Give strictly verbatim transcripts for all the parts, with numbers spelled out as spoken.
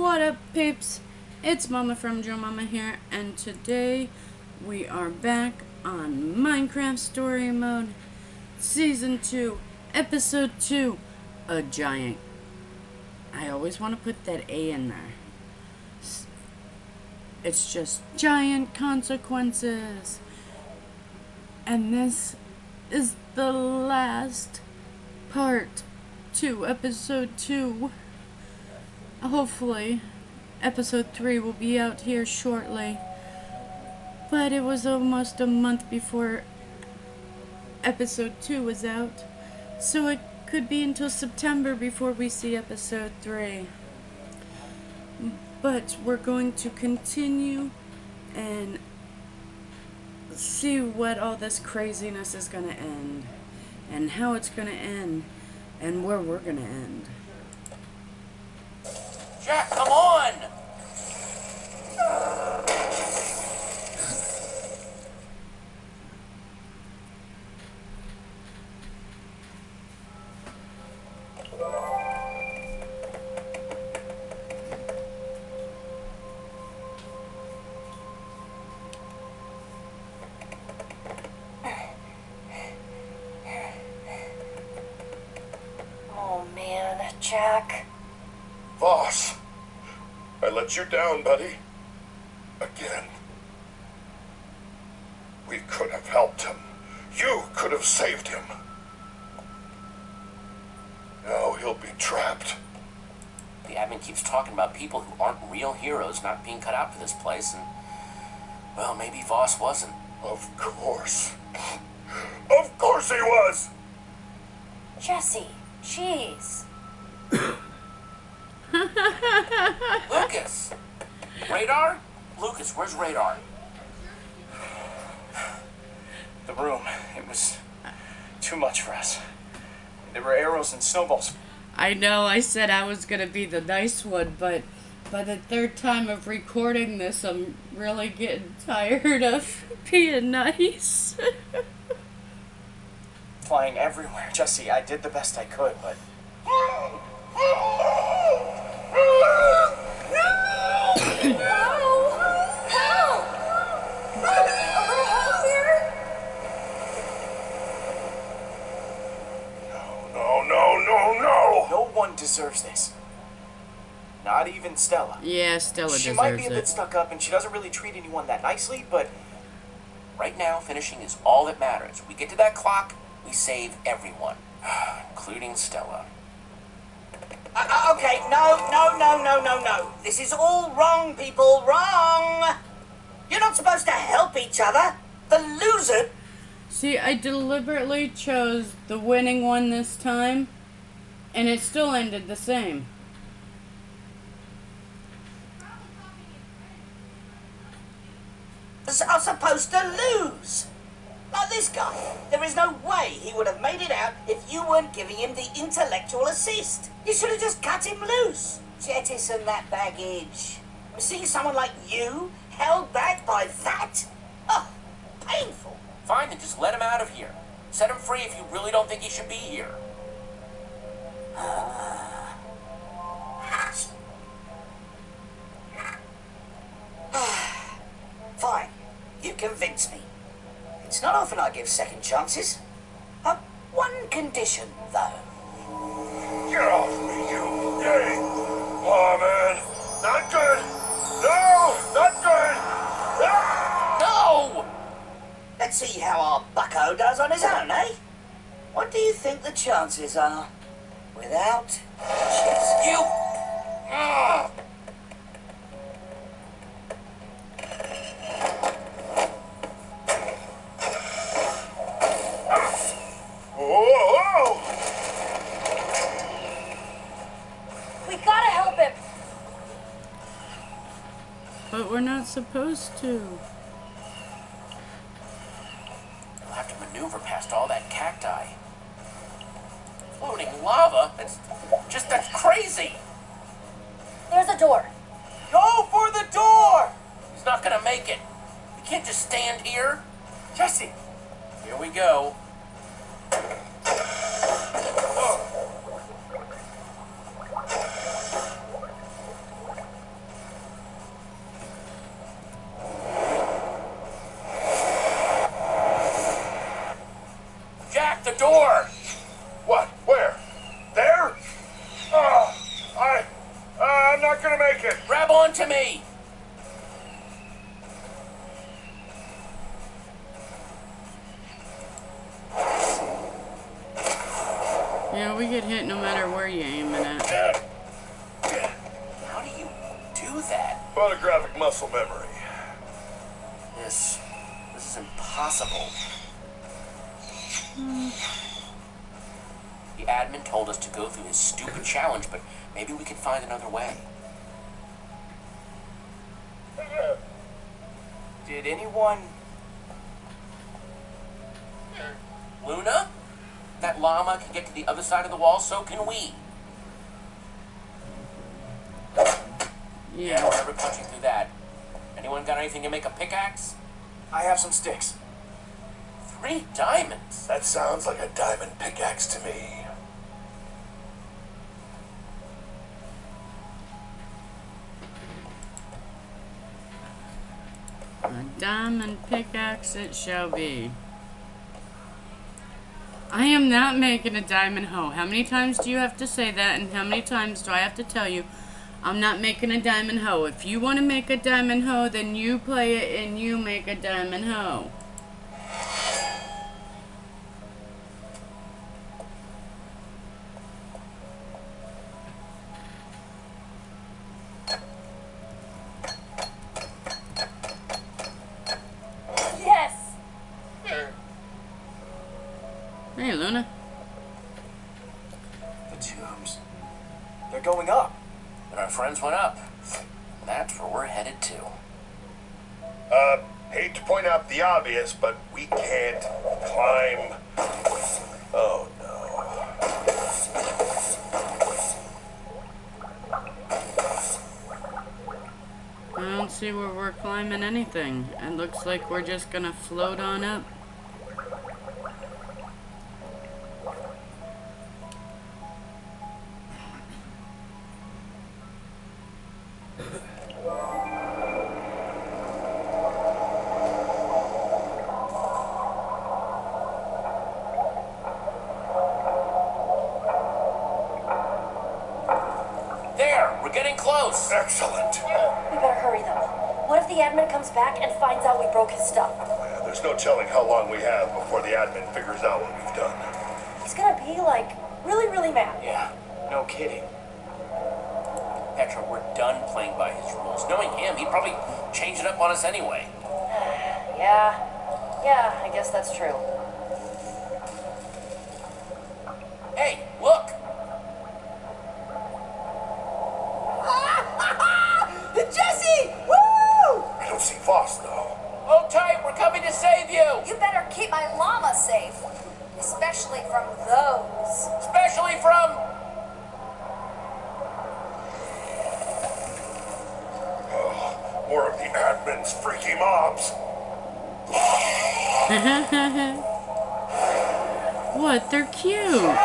What up, peeps? It's Mama from JoeMomma here, and today we are back on Minecraft Story Mode, Season two, Episode two, A Giant. I always want to put that A in there. It's just giant consequences. And this is the last part to Episode two. Hopefully, Episode three will be out here shortly. But it was almost a month before Episode two was out. So it could be until September before we see Episode three. But we're going to continue and see what all this craziness is going to end. And how it's going to end. And where we're going to end. Jack, come on! Oh man, Jack. Vos, I let you down, buddy. Again. We could have helped him. You could have saved him. Now he'll be trapped. The admin keeps talking about people who aren't real heroes not being cut out for this place, and, well, maybe Vos wasn't. Of course. Of course he was! Jesse, jeez. Lucas! Radar? Lucas, where's Radar? The room. It was too much for us. There were arrows and snowballs. I know, I said I was gonna be the nice one, but by the third time of recording this, I'm really getting tired of being nice. Flying everywhere. Jesse, I did the best I could, but... deserves this. Not even Stella. Yeah, Stella deserves it. She might be a bit stuck up and she doesn't really treat anyone that nicely, but right now finishing is all that matters. We get to that clock, we save everyone, including Stella. Uh, okay, no, no, no, no, no, no. This is all wrong, people, wrong. You're not supposed to help each other. The loser. See, I deliberately chose the winning one this time. And it still ended the same. I'm supposed to lose. Like this guy. There is no way he would have made it out if you weren't giving him the intellectual assist. You should have just cut him loose. Jettison that baggage. Seeing someone like you held back by that? Oh, painful. Fine, then just let him out of here. Set him free if you really don't think he should be here. Fine, you convinced me. It's not often I give second chances. Uh, one condition, though. Get off me, you! Yay! Oh, man! Not good! No! Not good! Ah! No! Let's see how our bucko does on his own, eh? What do you think the chances are? Without Jesse. You! Ugh. We gotta help him! But we're not supposed to. We'll have to maneuver past all that cacti. Floating lava? That's just, that's crazy. There's a door. Go for the door! He's not gonna make it. We can't just stand here. Jesse! Here we go. Oh. not gonna make it. Grab onto me. Yeah, we get hit no matter where you aim at. How do you do that? Photographic muscle memory. This, this is impossible. Hmm. The admin told us to go through his stupid challenge, but maybe we can find another way. Did anyone... Luna? That llama can get to the other side of the wall, so can we. Yeah, we're never punching through that. Anyone got anything to make a pickaxe? I have some sticks. Three diamonds? That sounds like a diamond pickaxe to me. A diamond pickaxe it shall be. I am not making a diamond hoe. How many times do you have to say that, and how many times do I have to tell you I'm not making a diamond hoe? If you want to make a diamond hoe, then you play it and you make a diamond hoe. Hey, Luna. The tubes. They're going up. And our friends went up. And that's where we're headed to. Uh, hate to point out the obvious, but we can't climb. Oh, no. I don't see where we're climbing anything. It looks like we're just gonna float on up. Excellent. We better hurry though. What if the admin comes back and finds out we broke his stuff? Yeah, there's no telling how long we have before the admin figures out what we've done. He's gonna be like really, really mad. Yeah, no kidding. Petra, we're done playing by his rules. Knowing him, he'd probably change it up on us anyway. Yeah, yeah, I guess that's true. Hey, look! Vos, though. Hold tight, we're coming to save you! You better keep my llama safe. Especially from those. Especially from... Oh, more of the admin's freaky mobs. What? They're cute.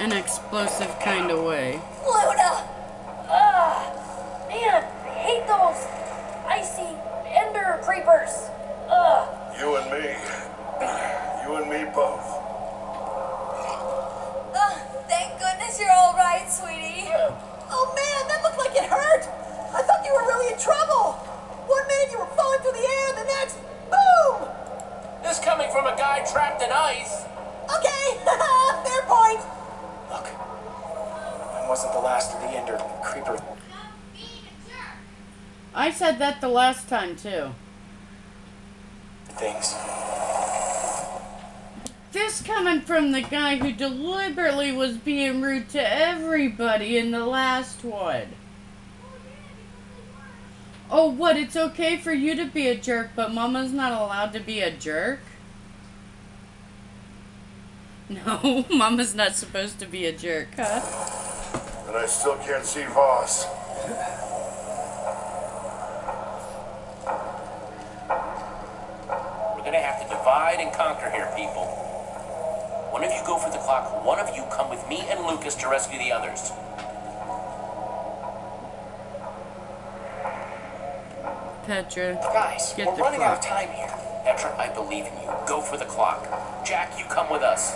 An explosive kind of way. Luna! Those icy Ender Creepers. Ugh. You and me. You and me both. Oh, thank goodness you're all right, sweetie. Oh, man, that looked like it hurt. I thought you were really in trouble. One minute you were falling through the air, the next, boom. This coming from a guy trapped in ice. Okay, fair point. Look, I wasn't the last of the Ender Creeper. I said that the last time, too. Thanks. This coming from the guy who deliberately was being rude to everybody in the last one. Oh, what? It's okay for you to be a jerk, but Mama's not allowed to be a jerk? No, Mama's not supposed to be a jerk, huh? And I still can't see Vos. And conquer here, people. One of you go for the clock, one of you come with me and Lucas to rescue the others. Petra, guys, get we're the running clock. Out of time here. Petra, I believe in you. Go for the clock. Jack, you come with us.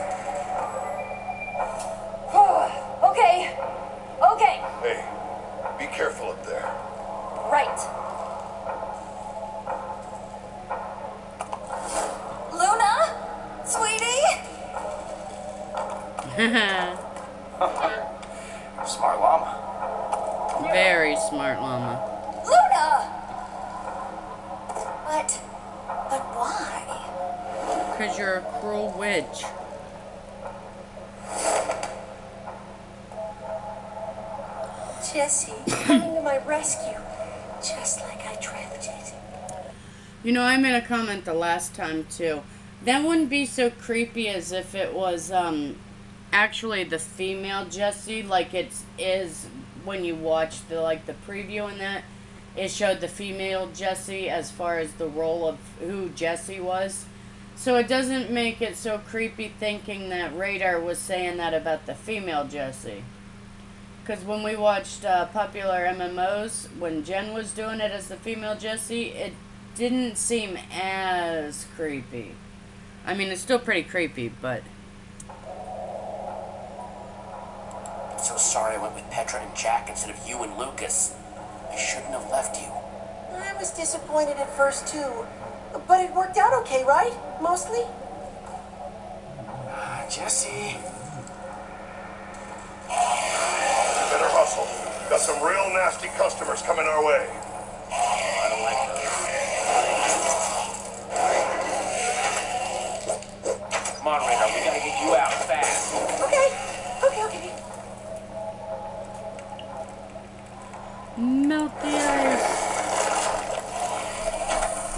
Smart llama. Very smart llama. Luna! But, but why? Because you're a cruel witch. Jesse, coming to my rescue, just like I dreamt it. You know, I made a comment the last time, too. That wouldn't be so creepy as if it was, um, actually the female Jesse, like it is when you watch the, like, the preview and that. It showed the female Jesse as far as the role of who Jesse was. So it doesn't make it so creepy thinking that Radar was saying that about the female Jesse. Because when we watched uh, popular M M Os, when Jen was doing it as the female Jesse, it didn't seem as creepy. I mean, it's still pretty creepy, but... I'm so sorry I went with Petra and Jack instead of you and Lucas. I shouldn't have left you. I was disappointed at first, too. But it worked out okay, right? Mostly? Uh, Jesse... Got some real nasty customers coming our way. I don't like her. Moderator, we gotta get you out fast. Okay, okay, okay. Melt the ice.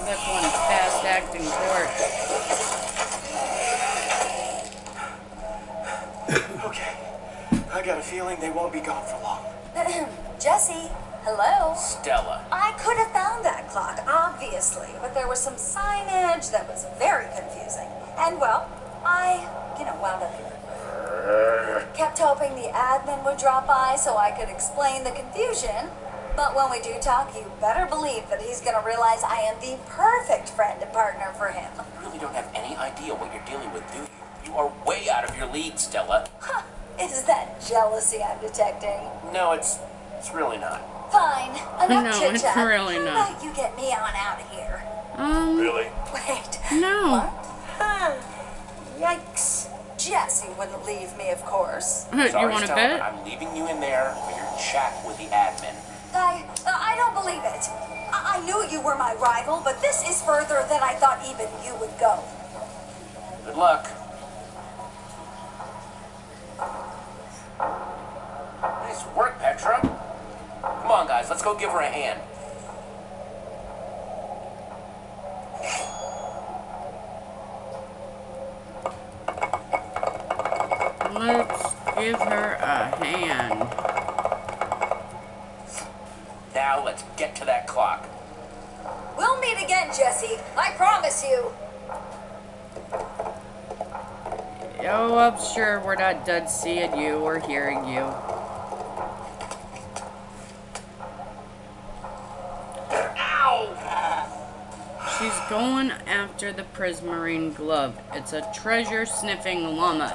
That one fast acting dork. Okay. I got a feeling they won't be gone for long. Jesse, hello? Stella. I could have found that clock, obviously, but there was some signage that was very confusing. And, well, I, you know, wound up. Kept hoping the admin would drop by so I could explain the confusion, but when we do talk, you better believe that he's going to realize I am the perfect friend and partner for him. You really don't have any idea what you're dealing with, do you? You are way out of your league, Stella. Huh. Is that jealousy I'm detecting? No, it's it's really not. Fine. Enough chit chat. No, it's really not. How about you get me on out of here? Um. Really? Wait. No. What? Huh. Yikes. Jesse wouldn't leave me, of course. Sorry, you want to bet? I'm leaving you in there for your chat with the admin. I I don't believe it. I, I knew you were my rival, but this is further than I thought even you would go. Good luck. Nice work, Petra. Come on, guys, let's go give her a hand. Let's give her a hand. Now let's get to that clock. We'll meet again, Jesse. I promise you. Oh, I'm sure we're not done seeing you or hearing you. Ow! She's going after the Prismarine Glove. It's a treasure-sniffing llama.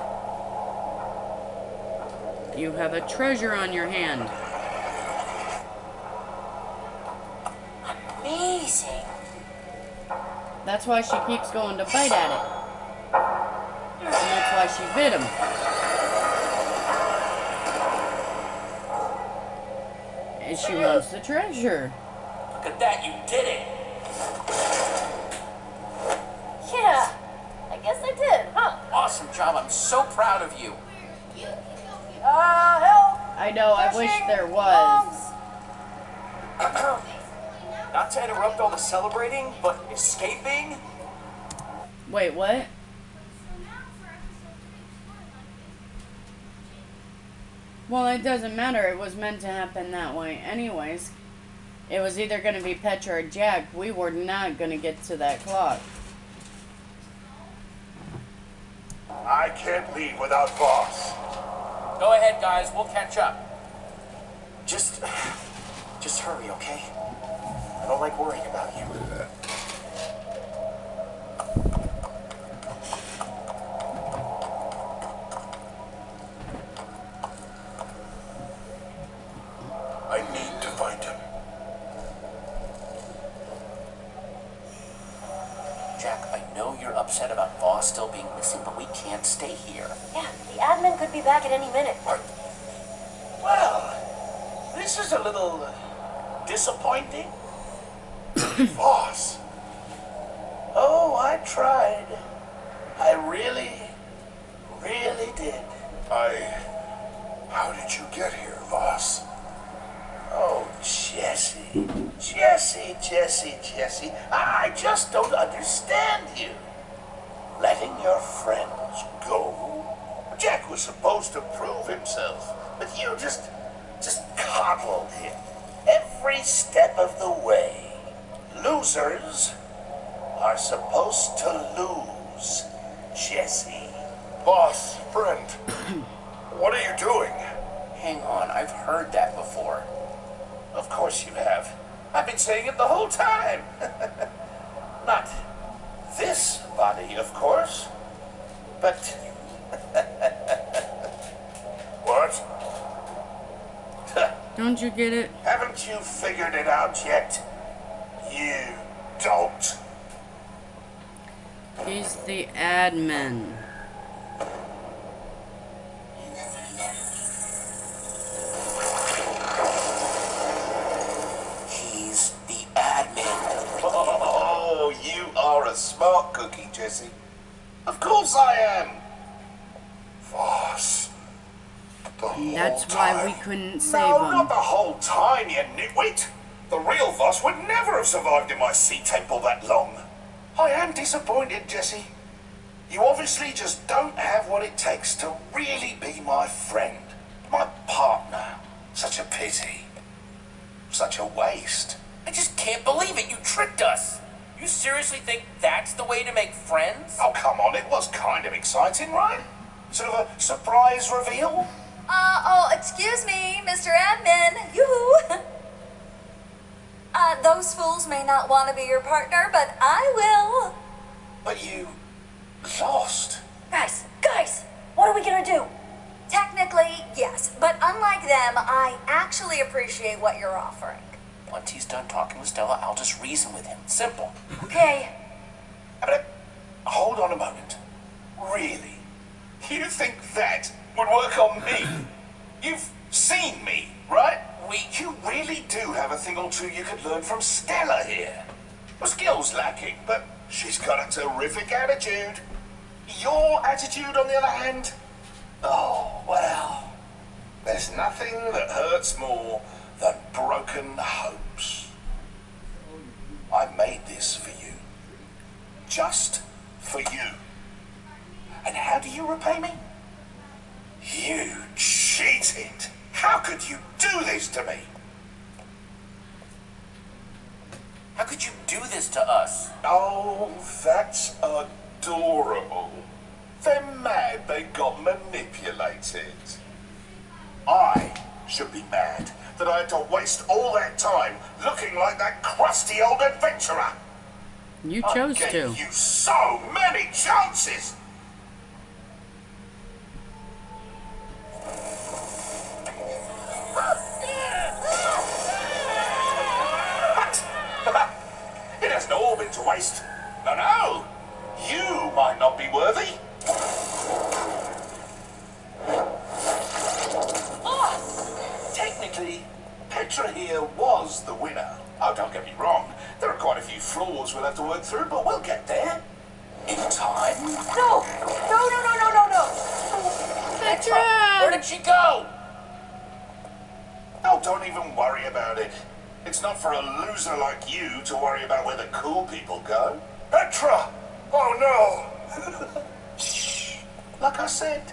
You have a treasure on your hand. Amazing. That's why she keeps going to bite at it. And that's why she bit him. And she loves the treasure. Look at that, you did it! Yeah, I guess I did, huh? Awesome job, I'm so proud of you. Uh, help! I know, I wish there was. Not to interrupt all the celebrating, but escaping? Wait, what? Well, it doesn't matter. It was meant to happen that way anyways. It was either going to be Petra or Jack. We were not going to get to that clock. I can't leave without Vos. Go ahead, guys. We'll catch up. Just... Just hurry, okay? I don't like worrying about you. Jack, I know you're upset about Vos. law is still being missing, but we can't stay here. Yeah, the admin could be back at any minute. What? Well, this is a little disappointing. Vos. Oh, I tried. I really, really did. I... How did you get here, Vos? Oh, Jesse. Jesse, Jesse, Jesse. I just don't understand you. Letting your friends go? Jack was supposed to prove himself, but you just... just coddled him. Every step of the way. Losers are supposed to lose, Jesse. Vos, friend, what are you doing? Hang on, I've heard that before. Of course you have. I've been saying it the whole time. Not this body, of course, but... What? Don't you get it? Haven't you figured it out yet? You don't. He's the admin. He's the admin. Oh, you are a smart cookie, Jesse. Of course I am. Vos. That's why we couldn't save him. No, not the whole time, you nitwit. The real Vos would never have survived in my sea temple that long. I am disappointed, Jesse. You obviously just don't have what it takes to really be my friend, my partner. Such a pity. Such a waste. I just can't believe it. You tricked us. You seriously think that's the way to make friends? Oh, come on. It was kind of exciting, right? Sort of a surprise reveal? Uh, oh, excuse me, Mister Admin. Yoo-hoo. Uh, those fools may not want to be your partner, but I will. But you lost. Guys, guys, what are we gonna do? Technically, yes, but unlike them, I actually appreciate what you're offering. Once he's done talking with Stella, I'll just reason with him. Simple. Okay. But hold on a moment. Really? You think that would work on me? You've seen me, right? We, you really do have a thing or two you could learn from Stella here. Well, skill's lacking, but she's got a terrific attitude. Your attitude, on the other hand? Oh, well, there's nothing that hurts more than broken hopes. I made this for you. Just for you. And how do you repay me? You cheated! How could you do this to me? How could you do this to us? Oh, that's adorable. They're mad they got manipulated. I should be mad that I had to waste all that time looking like that crusty old adventurer. You chose to. I gave you so many chances. All been to waste. No, no, you might not be worthy. Ah, technically, Petra here was the winner. Oh, don't get me wrong. There are quite a few flaws we'll have to work through, but we'll get there in time. No, no, no, no, no, no, no. Petra, where did she go? Oh, don't even worry about it. It's not for a loser like you to worry about where the cool people go. Petra! Oh no! Like I said,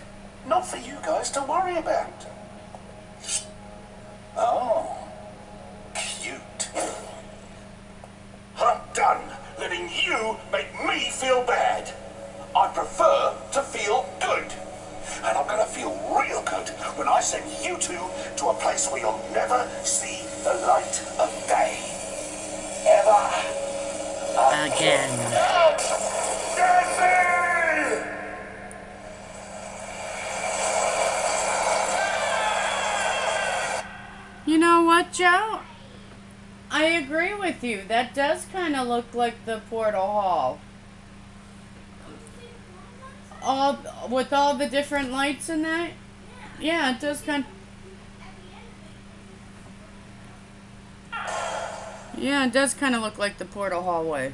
not for you guys to worry about. Oh, cute. I'm done letting you make me feel bad. I prefer to feel good. And I'm gonna feel real good when I send you two to a place where you'll never see the light of day. Ever. Again. Again. You know what, Joe? I agree with you. That does kind of look like the portal hall. all with all the different lights in that? Yeah, it does kind of, yeah, it does kind of look like the portal hallway.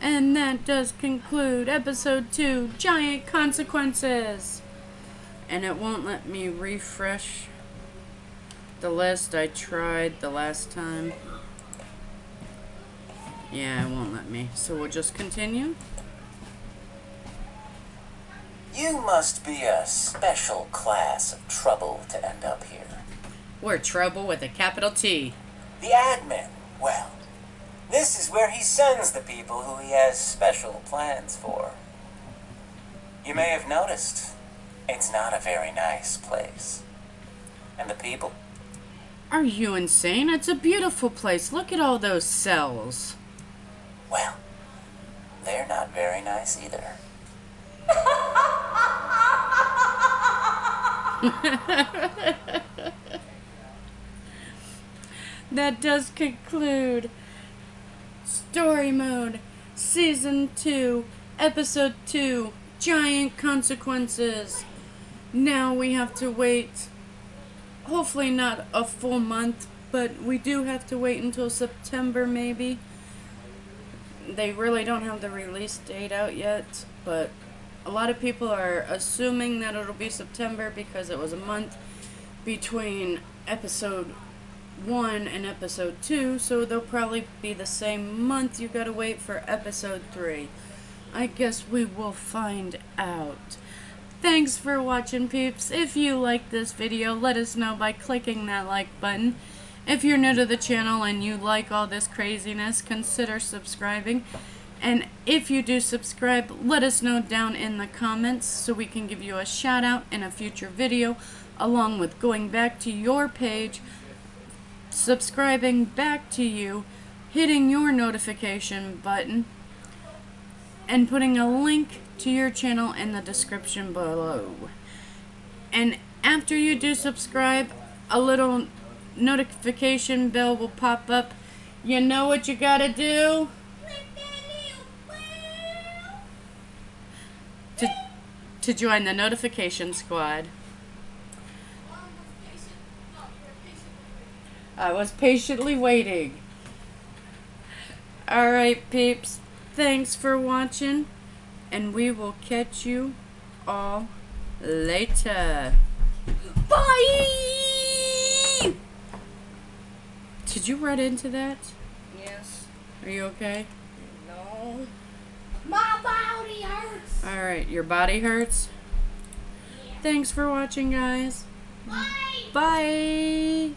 And that does conclude episode two, Giant Consequences. And it won't let me refresh the list. I tried the last time. Yeah, it won't let me. So we'll just continue. You must be a special class of trouble to end up here. We're trouble with a capital T. The admin, well, this is where he sends the people who he has special plans for. You may have noticed, it's not a very nice place. And the people? Are you insane? It's a beautiful place. Look at all those cells. Well, they're not very nice either. That does conclude Story Mode, Season two, Episode two, Giant Consequences. Now we have to wait, hopefully not a full month, but we do have to wait until September maybe. They really don't have the release date out yet, but a lot of people are assuming that it'll be September because it was a month between Episode one and Episode two, so they'll probably be the same month. You gotta wait for Episode three. I guess we will find out. Thanks for watching, peeps. If you like this video, let us know by clicking that like button. If you're new to the channel and you like all this craziness, consider subscribing. And if you do subscribe, let us know down in the comments so we can give you a shout out in a future video, along with going back to your page, subscribing back to you, hitting your notification button, and putting a link to your channel in the description below. And after you do subscribe, a little notification bell will pop up. You know what you gotta do? To, to join the notification squad. I was patiently waiting. Alright, peeps. Thanks for watching, and we will catch you all later. Bye! Did you run into that? Yes. Are you okay? No. My body hurts! Alright, your body hurts? Yeah. Thanks for watching, guys. Bye! Bye!